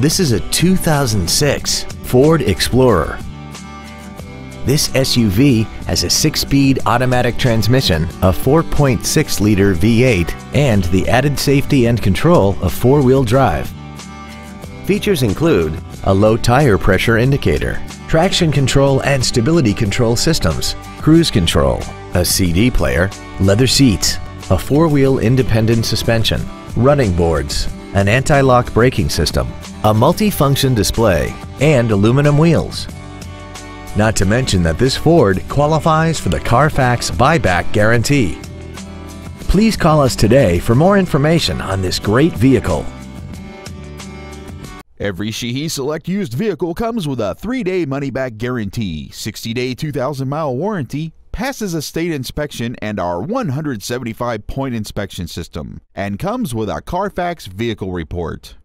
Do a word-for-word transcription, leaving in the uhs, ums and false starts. This is a two thousand six Ford Explorer. This S U V has a six-speed automatic transmission, a four point six liter V eight, and the added safety and control of four-wheel drive. Features include a low tire pressure indicator, traction control and stability control systems, cruise control, a C D player, leather seats, a four-wheel independent suspension, running boards, an anti-lock braking system, a multi-function display, and aluminum wheels. Not to mention that this Ford qualifies for the Carfax buyback guarantee. Please call us today for more information on this great vehicle. Every Sheehy Select used vehicle comes with a three day money-back guarantee, sixty day, two thousand mile warranty, passes a state inspection and our one hundred seventy-five point inspection system, and comes with a Carfax vehicle report.